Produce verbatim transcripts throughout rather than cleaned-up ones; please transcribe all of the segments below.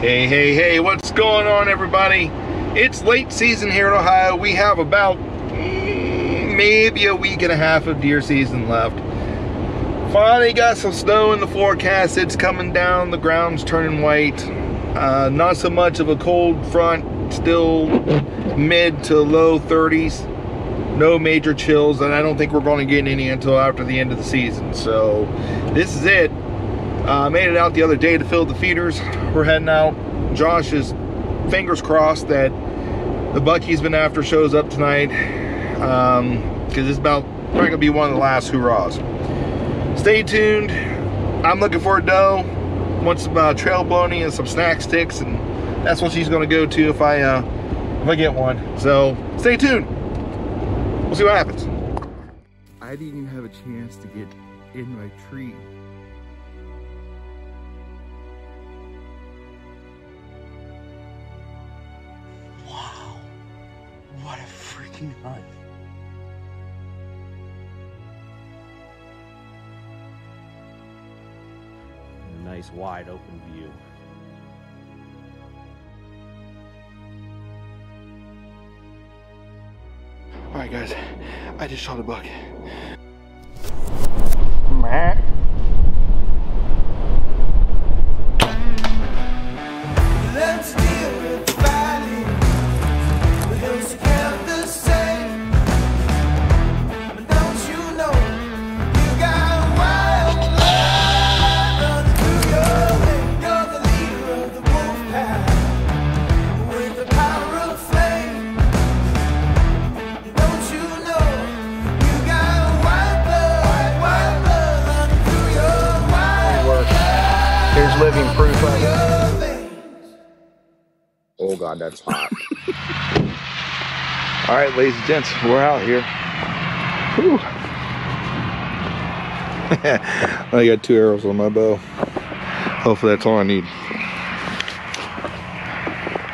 Hey, hey, hey, what's going on, everybody? It's late season here in Ohio. We have about mm, maybe a week and a half of deer season left. Finally got some snow in the forecast. It's coming down, the ground's turning white. Uh, not so much of a cold front, still mid to low thirties. No major chills, and I don't think we're going to get any until after the end of the season. So this is it. Uh, made it out the other day to fill the feeders. We're heading out. Josh is fingers crossed that the buck he's been after shows up tonight, um, because it's about probably gonna be one of the last hoorahs. Stay tuned. I'm looking for a doe. Want some uh, trail bologna and some snack sticks, and that's what she's gonna go to if I uh, if I get one. So stay tuned. We'll see what happens. I didn't even have a chance to get in my tree. Wow, what a freaking hunt. A nice wide open view. All right, guys, I just shot a buck. Let's deal with the valley. We'll scale the same. But don't you know you got a wild life running through your way. You're the leader of the wolf pack with the power of flame. Here's living proof of it. Oh God, that's hot. All right, ladies and gents, we're out here. Whew. I got two arrows on my bow. Hopefully that's all I need.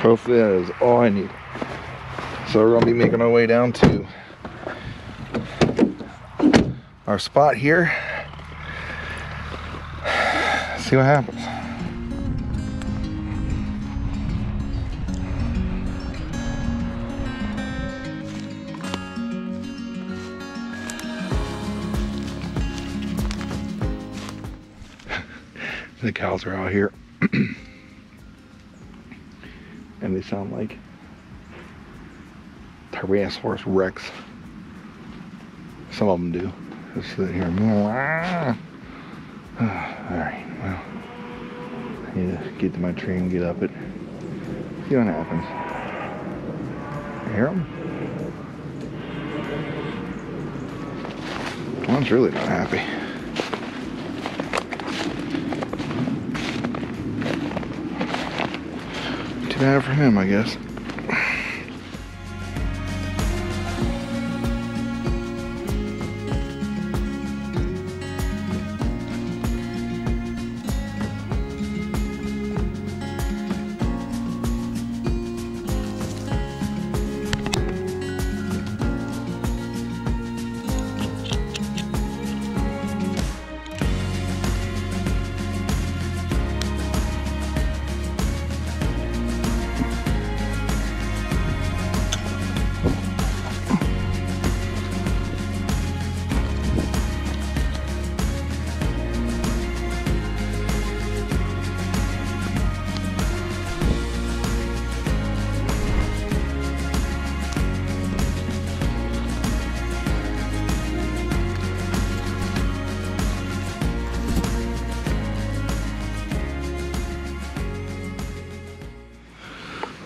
Hopefully that is all I need. So we're gonna be making our way down to our spot here. See what happens. The cows are out here and they sound like Tyrannosaurus Rex. Some of them do. Just sitting here. All right, well, I need to get to my tree and get up it. See what happens. I hear them? One's really not happy. Too bad for him, I guess.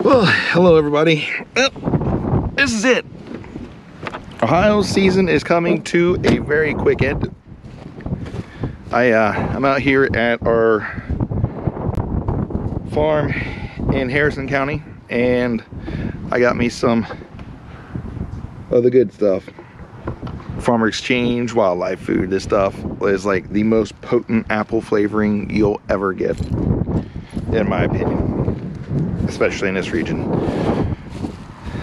Well, hello everybody. Well, this is it. Ohio season is coming to a very quick end. I, uh, I'm out here at our farm in Harrison County, and I got me some of the good stuff. Farmer exchange, wildlife food. This stuff is like the most potent apple flavoring you'll ever get, in my opinion. Especially in this region.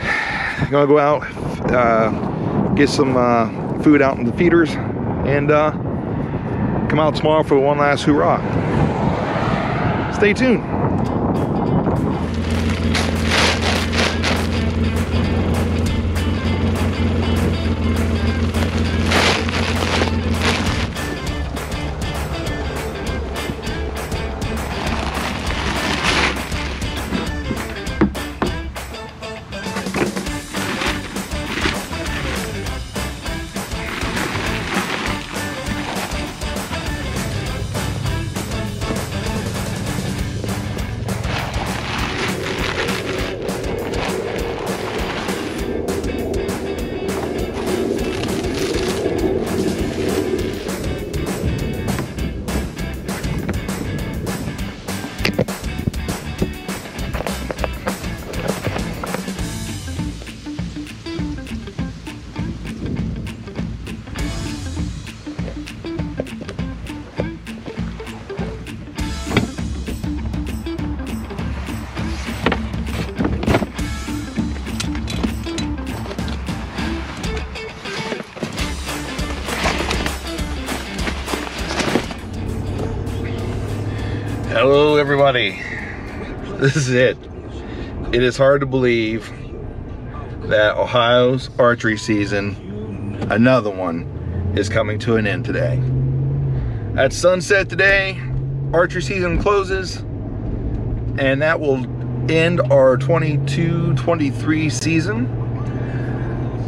I'm gonna go out, uh, get some uh, food out in the feeders, and uh, come out tomorrow for one last hoorah. Stay tuned. Hello everybody, this is it. It is hard to believe that Ohio's archery season, another one, is coming to an end today. At sunset today, archery season closes, and that will end our twenty-two twenty-three season.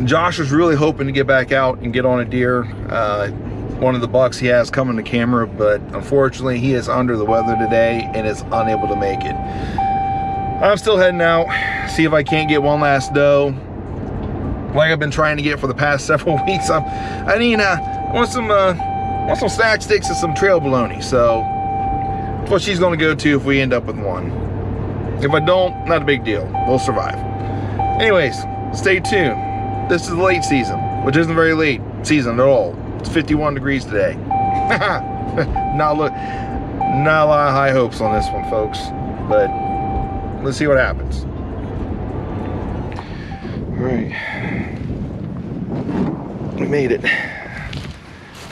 Josh was really hoping to get back out and get on a deer. Uh, one of the bucks he has coming to camera, but unfortunately he is under the weather today and is unable to make it. I'm still heading out, see if I can't get one last doe like I've been trying to get for the past several weeks. I'm, I need uh, I want some uh, want some snack sticks and some trail bologna, so that's what she's gonna go to if we end up with one. If I don't, not a big deal, we'll survive. Anyways, stay tuned. This is the late season, which isn't very late season at all. It's fifty-one degrees today. not, look, not a lot of high hopes on this one, folks, but let's see what happens. All right, we made it.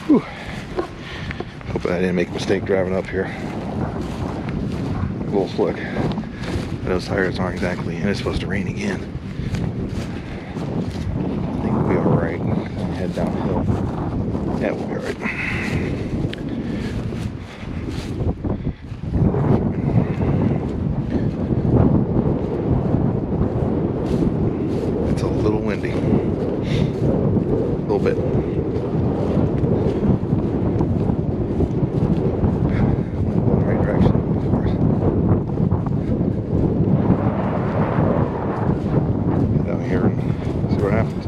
Whew. Hoping I didn't make a mistake driving up here. A little slick. Those tires aren't exactly, and it's supposed to rain again. I think we'll be all right. Head downhill. That will be all right. It's a little windy. A little bit. Going the right direction, of course. Get out here and see what happens.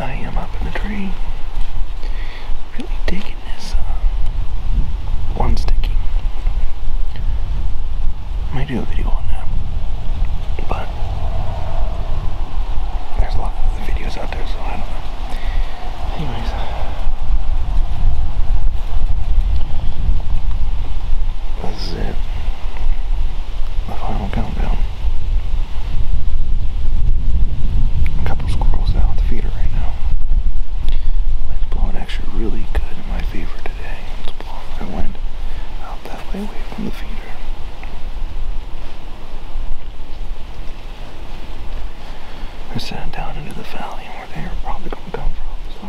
I am up in the tree, really digging this uh, one sticking. I might do a video on that, but there's a lot of other videos out there, so I don't know. Anyways, this is it, the final countdown. Really good in my favor today. It's blowing the wind out that way, away from the feeder. We're sitting down into the valley where they are probably going to come from, so,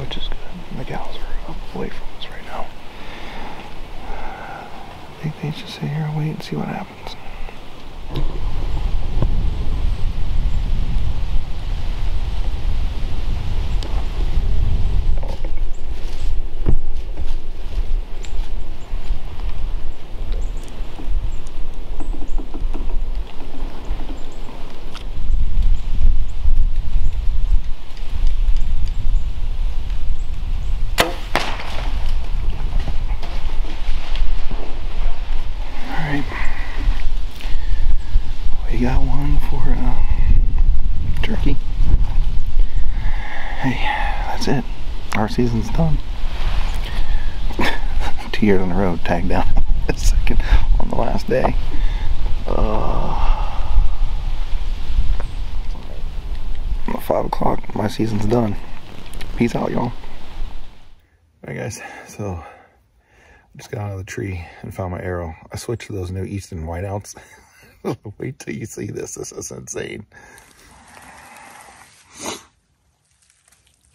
which is good. The gals are up away from us right now. I think they should sit here and wait and see what happens. for uh, turkey. Hey, that's it. Our season's done. Two years on the road, tagged down a second on the last day. Uh, five o'clock, my season's done. Peace out, y'all. Alright guys, so I just got out of the tree and found my arrow. I switched to those new Eastern whiteouts. Wait till you see this. This is insane.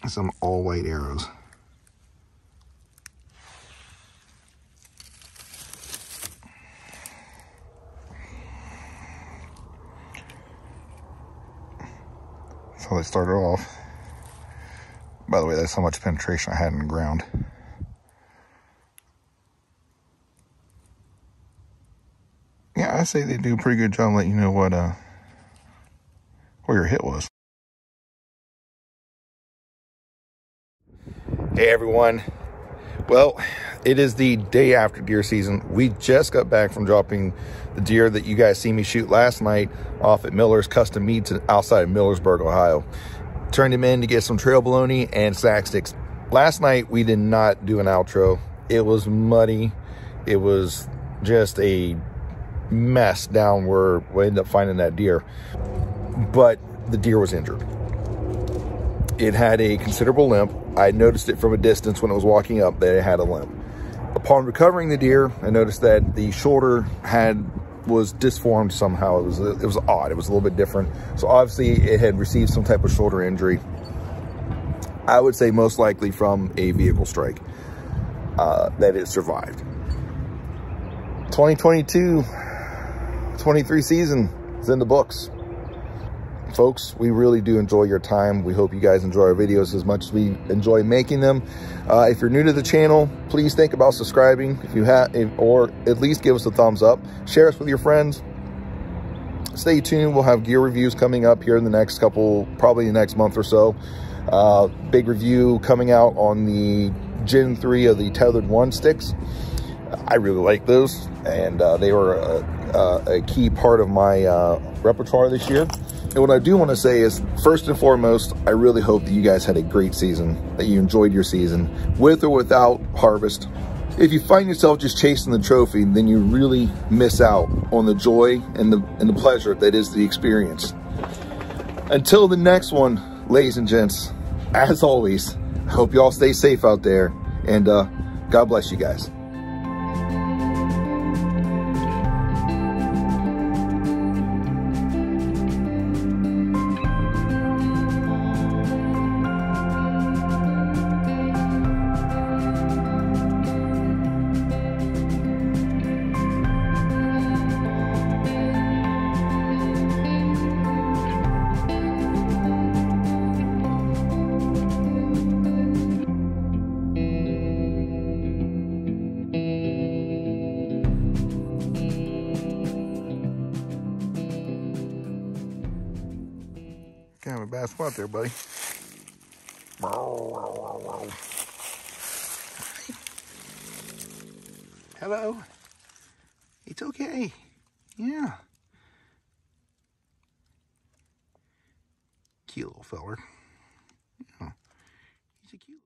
Some all white arrows. That's how they started off. By the way, that's how much penetration I had in the ground. Yeah, I say they do a pretty good job letting you know what uh where your hit was. Hey everyone. Well, it is the day after deer season. We just got back from dropping the deer that you guys see me shoot last night off at Miller's Custom Meats outside of Millersburg, Ohio. Turned him in to get some trail bologna and snack sticks. Last night, we did not do an outro. It was muddy. It was just a mess down where we ended up finding that deer. But the deer was injured. It had a considerable limp. I noticed it from a distance when it was walking up that it had a limp. Upon recovering the deer, I noticed that the shoulder had was disformed somehow. It was it was odd. It was a little bit different. So obviously it had received some type of shoulder injury. I would say most likely from a vehicle strike uh, that it survived. twenty twenty-two twenty-three season is in the books. Folks, we really do enjoy your time. We hope you guys enjoy our videos as much as we enjoy making them. Uh, if you're new to the channel, please think about subscribing if you have, or at least give us a thumbs up. Share us with your friends. Stay tuned. We'll have gear reviews coming up here in the next couple, probably the next month or so. Uh, big review coming out on the Gen three of the Tethered One Sticks. I really like those, and uh, they were a, a, a key part of my uh, repertoire this year. And what I do want to say is, first and foremost, I really hope that you guys had a great season, that you enjoyed your season, with or without harvest. If you find yourself just chasing the trophy, then you really miss out on the joy and the, and the pleasure that is the experience. Until the next one, ladies and gents, as always, I hope y'all stay safe out there, and uh, God bless you guys. Kind of a bad spot there, buddy. Hello. It's okay. Yeah. Cute little feller. Yeah. He's a cute